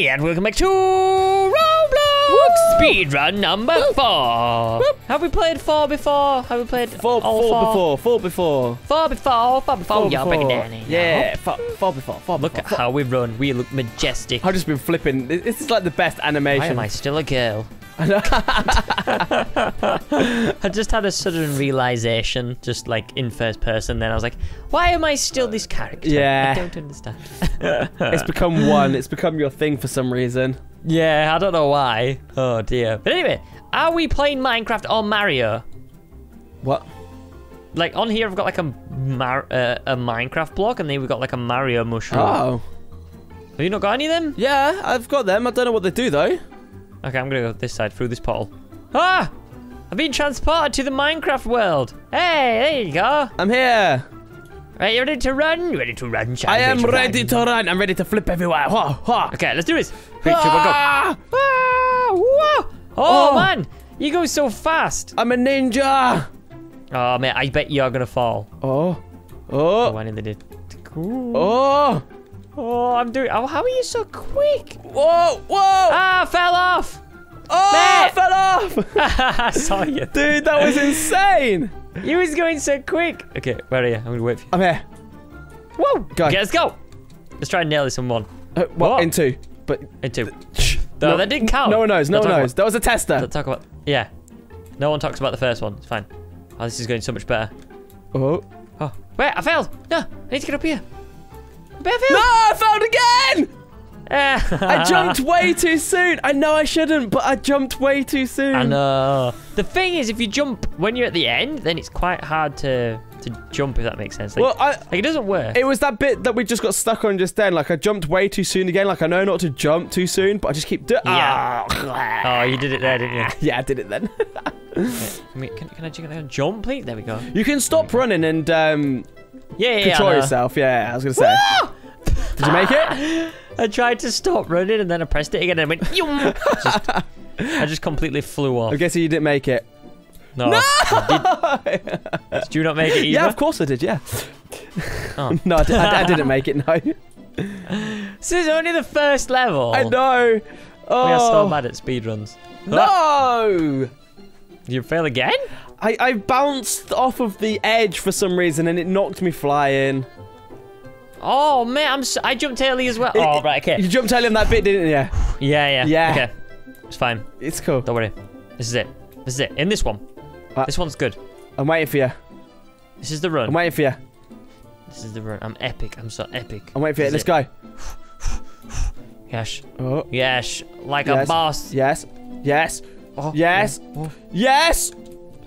me, and welcome back to Roblox speedrun number 4. Have we played 4 before? Have we played four before? Yeah, break it down here. Yeah, four before. Look at how we run. We look majestic. I've just been flipping. This is like the best animation. Why am I still a girl? I just had a sudden realization, just like in first person. Then I was like, why am I still this character? Yeah. I don't understand. It's become one. It's become your thing for some reason. Yeah, I don't know why. Oh dear. But anyway, are we playing Minecraft or Mario? What? Like on here, I've got like a Minecraft block, and then we've got like a Mario mushroom. Oh. Have you not got any of them? Yeah, I've got them. I don't know what they do though. Okay, I'm gonna go this side through this portal. Ah! I've been transported to the Minecraft world. Hey, there you go. I'm here. Are you ready to run? You ready to run, child? I am ready to run. I'm ready to flip everywhere. Ha, ha. Okay, let's do this. Three, two, one, go. Oh, man. You go so fast. I'm a ninja. Oh, man. I bet you're gonna fall. Oh. Oh. Oh, I nearly did. Cool. Oh. Oh, I'm doing. Oh, how are you so quick? Whoa, whoa! Ah, I fell off. Oh, mate. I fell off. I saw you, dude. That was insane. You was going so quick. Okay, where are you? I'm gonna wait for you. I'm here. Whoa! Go. Okay, let's go. Let's try and nail this in one. Well, in two, but in two. No, that didn't count. No one knows. No one knows. That was a tester. Don't talk about. Yeah. No one talks about the first one. It's fine. Oh, this is going so much better. Oh. Oh. Wait, I failed. No, I need to get up here. Bearfield. No, I failed again! I jumped way too soon. I know I shouldn't, but I jumped way too soon. I know. The thing is, if you jump when you're at the end, then it's quite hard to jump, if that makes sense. Like, well, like, it doesn't work. It was that bit that we just got stuck on just then. Like, I jumped way too soon again. Like, I know not to jump too soon, but I just keep doing. Yeah. Oh, you did it there, didn't you? Yeah, I did it then. Can I jump, please? There we go. You can stop running and... Yeah, control yourself. Yeah, I was gonna say. Did you make it? I tried to stop running and then I pressed it again and I went. I just completely flew off. I'm guessing you didn't make it. No. Did you not make it either? Yeah, of course I did. Yeah. Oh. No, I didn't make it. No. This is only the first level. I know. Oh. We are so bad at speedruns. No. Did you fail again? I bounced off of the edge for some reason and it knocked me flying. Oh, man, I jumped early as well. Oh, right, okay. You jumped early on that bit, didn't you? Yeah. Okay, it's fine. It's cool. Don't worry. This is it. This is it. In this one. This one's good. I'm waiting for you. This is the run. I'm waiting for you. This is the run. I'm epic. I'm so epic. I'm waiting for you. Let's go. Yes. Oh. Yes. Like a boss. Yes. Yes. Oh, yes. Yeah. Oh. Yes.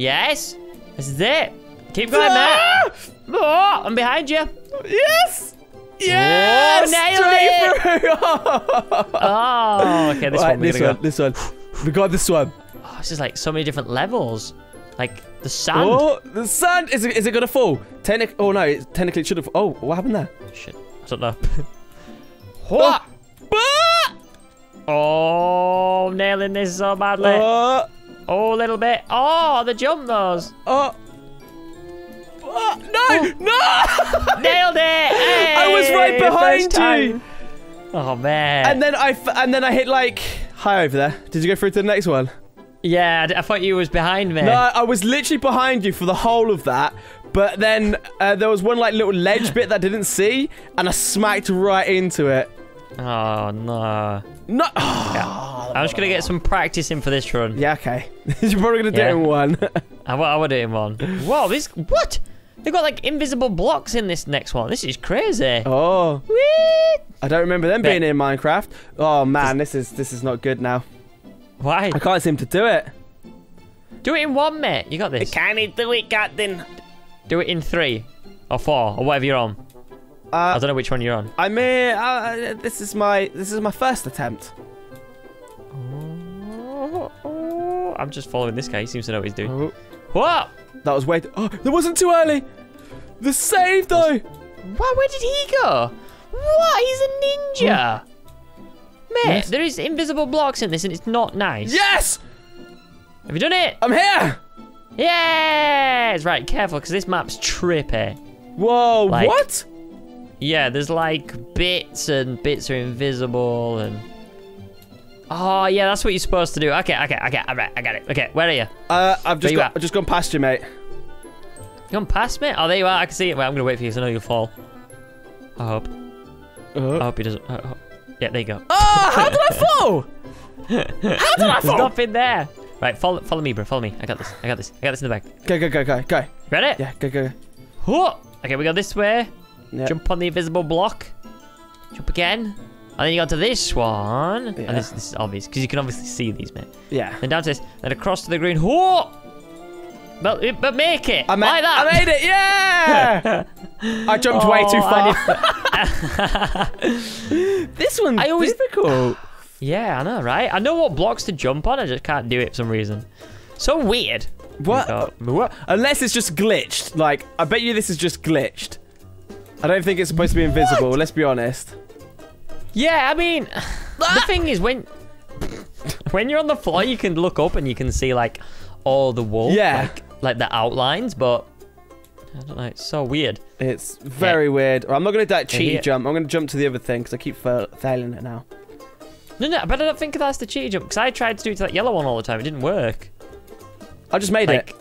Yes. This is it. Keep going, Matt. Oh, I'm behind you. Yes. Yes. Oh, nailed it. Oh, okay. This one. We got this one. Oh, this is like so many different levels. Like the sand. Oh, the sand. Is it going to fall? Oh, no. Technically, it should have. Oh, what happened there? Shit. I don't know. What? Oh, nailing this so badly. Oh, a little bit. Oh, the jump those. No! Nailed it! Hey, I was right behind you. Oh man. And then I hit like high over there. Did you go through to the next one? Yeah, I thought you was behind me. No, I was literally behind you for the whole of that. But then there was one like little ledge bit that I didn't see, and I smacked right into it. Oh no. No! Oh, yeah. I'm just going to get some practice in for this run. Yeah, okay. You're probably going to do it in one. I will do it in one. Whoa, this... What? They've got, like, invisible blocks in this next one. This is crazy. Oh. Whee! I don't remember them being in Minecraft. Oh, man, this is not good now. Why? I can't seem to do it. Do it in one, mate. You got this. Can you do it, Captain? Do it in 3 or 4 or whatever you're on. I don't know which one you're on. I mean, this is my first attempt. Oh, I'm just following this guy. He seems to know what he's doing. Oh. What? That was way. Oh, that wasn't too early. The save though. What? Where did he go? What? He's a ninja. Mate, yes. There is invisible blocks in this, and it's not nice. Yes. Have you done it? I'm here. Yes. Right. Careful, because this map's trippy. Whoa. Like, what? Yeah, there's like bits and bits are invisible and Oh, yeah, that's what you're supposed to do. Okay, alright, I got it. Okay, where are you? I've just gone past you, mate. You gone past me? Oh, there you are. I can see it. Wait, I'm gonna wait for you because I know you'll fall. I hope. I hope he doesn't. Yeah, there you go. Oh, how did I fall? How did I fall? There's nothing there. Right, follow me, bro. Follow me. I got this. I got this in the bag. Go. Ready? Yeah, go. Whoa. Okay, we go this way. Yep. Jump on the invisible block. Jump again. And then you go to this one. Yeah. And this is obvious, because you can obviously see these, mate. Yeah. Then down to this. Then across to the green. Whoa! But make it! Like that! I made it! Yeah! I jumped way too far. This one's difficult. Yeah, I know, right? I know what blocks to jump on. I just can't do it for some reason. So weird. What? Unless it's just glitched. Like, I bet you this is just glitched. I don't think it's supposed to be invisible. Let's be honest. Yeah, I mean, the thing is, when you're on the floor, you can look up and you can see, like, all the wool. Yeah. Like the outlines, but I don't know. It's so weird. It's very weird. I'm not going to do that cheaty jump. I'm going to jump to the other thing because I keep failing it now. No, but I don't think that's the cheaty jump because I tried to do it to that yellow one all the time. It didn't work. I just made it.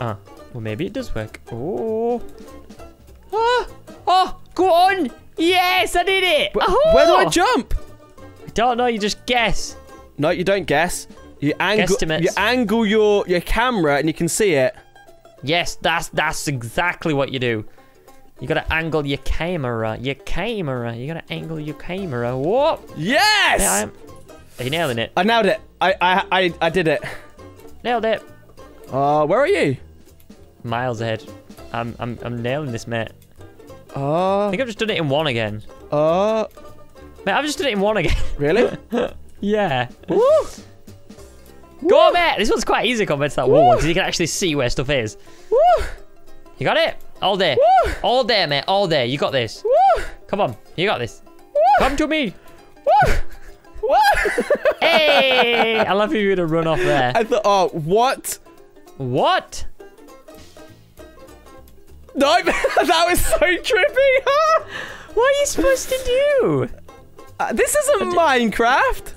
Well, maybe it does work. Oh. Ah, oh, go on. Yes, I did it! Where do I jump? I don't know, you just guess. No, you don't guess. You angle your camera and you can see it. Yes, that's exactly what you do. You gotta angle your camera. You gotta angle your camera. Whoa! Yes! Are you nailing it? I nailed it. I did it. Nailed it. Where are you? Miles ahead. I'm nailing this, mate. I think I've just done it in one again. Mate, I've just done it in one again. Really? Yeah. Woo! Go on, mate! This one's quite easy compared to that wall one, because you can actually see where stuff is. Woo! You got it? All day. Woo! All day, mate. All day. You got this. Woo! Come on. You got this. Woo! Come to me. Woo! Woo! Hey! I love you to run off there. I thought, oh, what? What? No, that was so trippy. What are you supposed to do? This isn't Minecraft.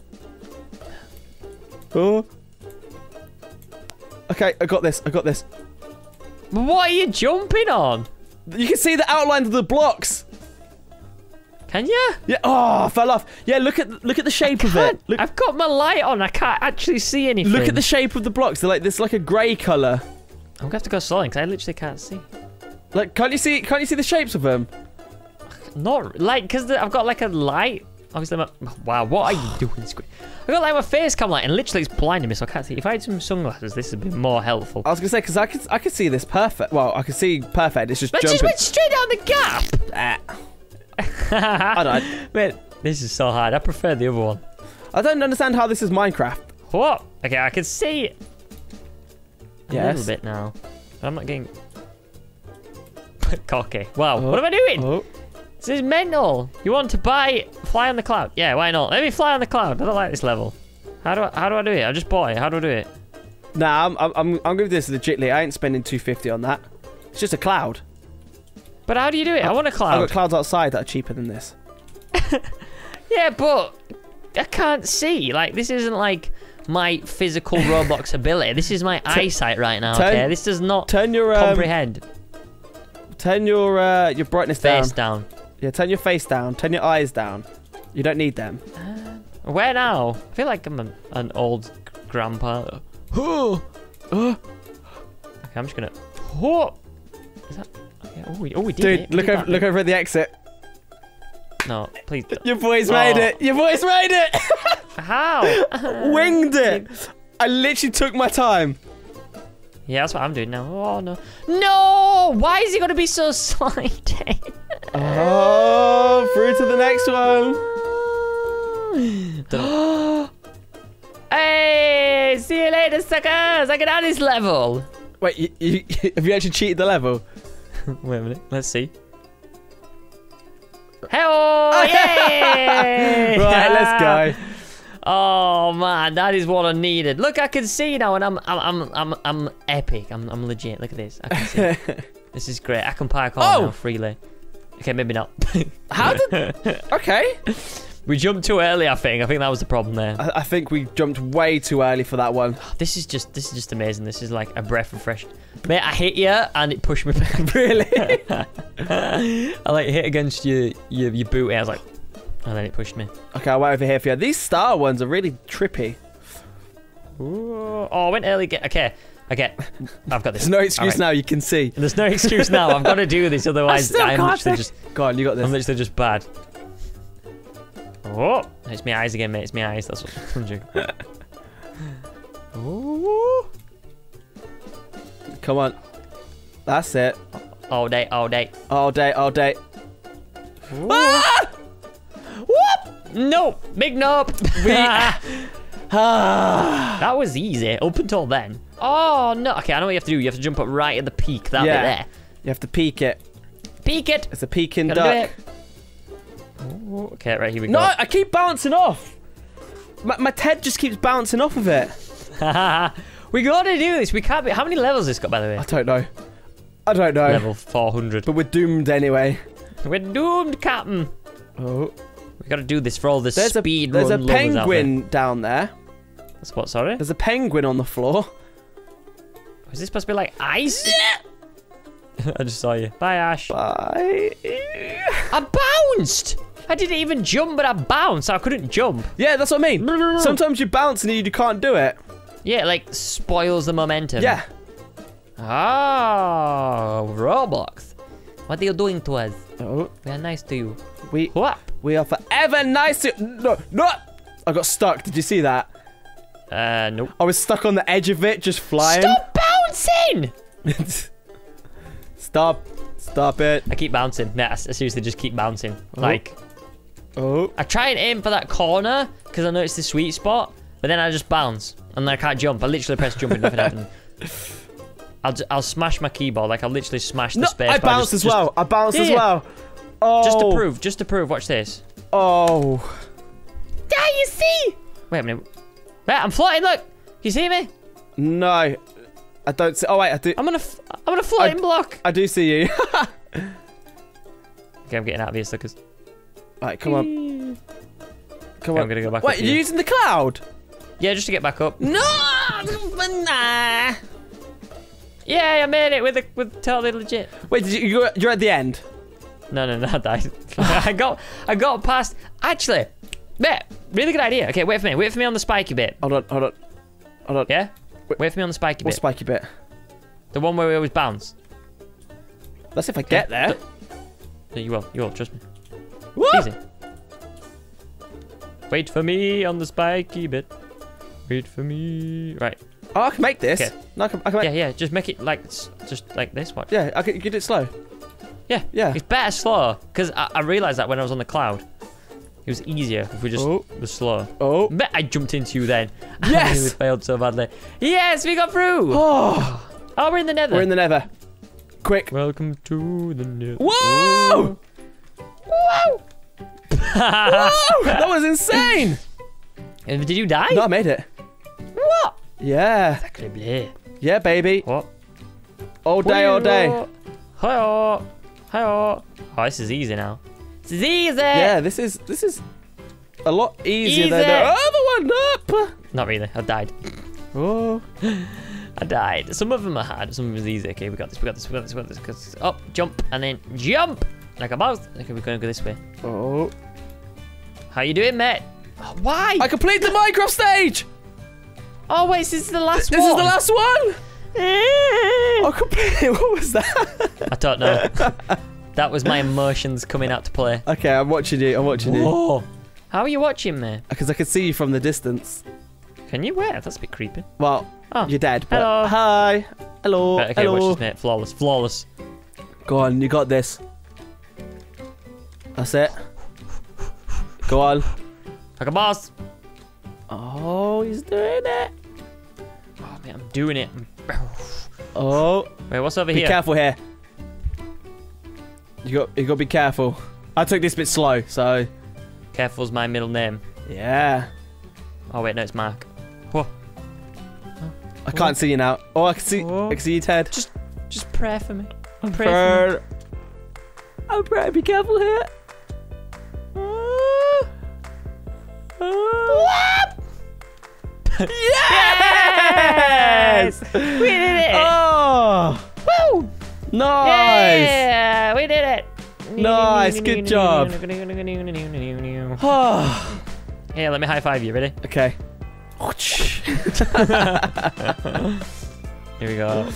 Oh. Okay, I got this. What are you jumping on? You can see the outline of the blocks. Can you? Yeah. Oh, I fell off. Yeah, look at the shape of it. Look. I've got my light on. I can't actually see anything. Look at the shape of the blocks. They're like this, like a grey color. I'm gonna have to go slow because I literally can't see. Like, can't you see the shapes of them? Not like, because I've got like a light. Obviously, wow, what are you doing, Squid? I've got like my face cam light, and literally it's blinding me, so I can't see. If I had some sunglasses, this would be more helpful. I was gonna say, because I could see this perfect. Well, I could see perfect. It's just jumping. Just went straight down the gap. I don't. Mate, this is so hard. I prefer the other one. I don't understand how this is Minecraft. What? Okay, I can see it. Yes. A little bit now. But I'm not getting. Cocky. Wow, what am I doing? This is mental. You want to buy Fly on the Cloud? Yeah, why not? Let me fly on the cloud. I don't like this level. How do I do it? I just bought it. How do I do it? Nah, I'm gonna do this legitly. I ain't spending $2.50 on that. It's just a cloud. But how do you do it? I want a cloud. I've got clouds outside that are cheaper than this. Yeah, but I can't see. Like, this isn't like my physical Roblox ability. This is my eyesight right now. Okay, this does not comprehend. Turn your brightness down. Face down. Yeah, turn your face down. Turn your eyes down. You don't need them. Where now? I feel like I'm an old grandpa. Okay, I'm just gonna. Is that? Okay. Oh, we did it. Dude, look over at the exit. No, please. Your boy's made it. Your boy's made it. How? Winged it. I literally took my time. Yeah, that's what I'm doing now. Oh, no. No! Why is he going to be so sliding? Oh, through to the next one. Hey! See you later, suckers! I get out of this level. Wait, have you actually cheated the level? Wait a minute. Let's see. Hello! Yay! Right, let's go. Oh man, that is what I needed. Look, I can see now, and I'm epic. I'm legit. Look at this. I can see. This is great. I can park on now freely. Okay, maybe not. How did? Okay. We jumped too early, I think. I think that was the problem there. I think we jumped way too early for that one. This is just amazing. This is like a breath of fresh. Mate, I hit you and it pushed me back, really. I like hit against your boot. I was like, and then it pushed me. Okay, I'll wait over here for you. These star ones are really trippy. Ooh. Oh, I went early. Okay, I've got this. There's no excuse now, you can see. There's no excuse now, I've got to do this, otherwise I'm literally just... Go on, you got this. I'm literally just bad. Oh, it's my eyes again, mate, it's my eyes, that's what I'm doing. Ooh. Come on. That's it. All day, all day. All day, all day. Ah! Whoop! Nope, big nope. That was easy, up until then. Oh, no. Okay, I know what you have to do. You have to jump up right at the peak. That'll be there. You have to peek it. Peek it. It's a peeking duck. Ooh, okay, right, here we go. No, I keep bouncing off. My head just keeps bouncing off of it. We got to do this. We can't be... How many levels has this got, by the way? I don't know. Level 400. But we're doomed anyway. We're doomed, Captain. Oh. We got to do this for all the speed run. There's a penguin down there. That's what, sorry? There's a penguin on the floor. Is this supposed to be like ice? Yeah. I just saw you. Bye, Ash. Bye. I bounced. I didn't even jump, but I bounced. I couldn't jump. Yeah, that's what I mean. Sometimes you bounce and you can't do it. Yeah, it like spoils the momentum. Yeah. Ah, oh, Roblox. What are you doing to us? Oh. We are nice to you. We are forever nice to you. No. I got stuck. Did you see that? Nope. I was stuck on the edge of it, just flying. Stop bouncing! Stop it. I keep bouncing. Nah, I seriously just keep bouncing. Oh. Like, oh. I try and aim for that corner, because I know it's the sweet spot, but then I just bounce, and then I can't jump. I literally press jump and nothing happened. I'll smash my keyboard, like I'll literally smash the space. I bounce as well. I bounce as well. Oh. Just to prove, watch this. Oh. There you see! Wait a minute. Wait, I'm floating, look! You see me? No. I don't see. Oh wait, I do. I'm on a floating block. I do see you. Okay, I'm getting out of here, suckers. Alright, come on. Come on. I'm gonna go back up. Wait, you're using the cloud? Yeah, just to get back up. No! Nah. Yeah, I made it with totally legit. Wait, did you're at the end? No, I died. I got past. Actually, mate, really good idea. Okay, wait for me. Wait for me on the spiky bit. Hold on. Yeah. Wait for me on the spiky bit. What spiky bit? The one where we always bounce. That's if I get there. No, you will. You will. Trust me. Woo! Easy. Wait for me on the spiky bit. Wait for me. Right. Oh, I can make this. Okay. No, I can make. Yeah. Just make it like, just like this one. Yeah, I can get it slow. Yeah. It's better slow because I realized that when I was on the cloud. It was easier if we just were slow. Oh. But I jumped into you then. Yes! I really failed so badly. Yes, we got through! Oh, we're in the nether. We're in the nether. Quick. Welcome to the nether. Whoa! Whoa! Whoa! That was insane! Did you die? No, I made it. What? Yeah. Yeah, baby. What? All day, all day. Hi-oh. Hi-oh. Oh, this is easy now. This is easy. Yeah, this is a lot easier than the other one. Not really. I died. Oh, I died. Some of them are hard. Some of them are easy. Okay, we got this. Up, jump, and then jump like a mouse. Okay, we're gonna go this way. Oh, how you doing, mate? Oh, why? I completed the Minecraft stage. Oh wait, this is the last one. This is the last one. I completed. What was that? I don't know. That was my emotions coming out to play. Okay, I'm watching you. I'm watching you. How are you watching me? Because I can see you from the distance. Can you? Where? That's a bit creepy. Well, you're dead. But hello. Hi. Hello. Right, okay, hello. Watch this, mate. Flawless. Flawless. Go on. You got this. That's it. Go on. Like a boss. Oh, he's doing it. Oh, man, I'm doing it. Oh. Wait, what's over here? Be careful here. You got to be careful. I took this bit slow, so... Careful's my middle name. Yeah. Oh, wait, no, it's Mark. Whoa. I can't see you now. Oh, I can see your head. Just pray for me. Pray for me. Be careful here. What? Yes! We did it! Oh! Woo! Nice! Yeah, we did it! Nice, good job. Hey, let me high five you. Ready? Okay. Here we go. I'm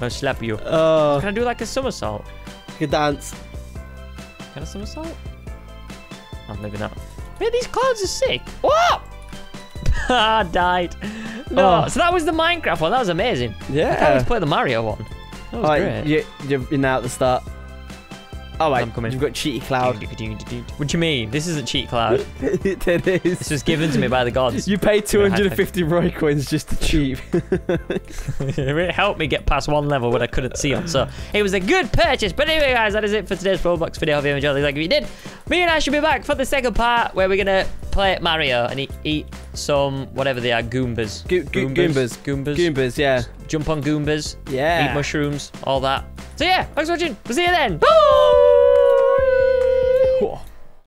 gonna slap you. Can I do like a somersault? You can dance. Can I somersault? Oh, maybe not. Man, these clouds are sick. Whoa! I died. No. So that was the Minecraft one. That was amazing. Yeah. I can't play the Mario one. That was great. You're now at the start. Oh wait, you've got cheaty cloud. What do you mean? This isn't cheat cloud. It is. This was given to me by the gods. You paid 250 Roy coins just to cheat. It helped me get past one level when I couldn't see it. So it was a good purchase. But anyway, guys, that is it for today's Roblox video. Hope you enjoyed it. Like if you did, me and I should be back for the second part where we're gonna play Mario and eat some whatever they are, Goombas. Goombas. Yeah. Jump on Goombas. Yeah. Eat mushrooms. All that. So yeah, thanks for watching. We'll see you then. Bye. Whoa.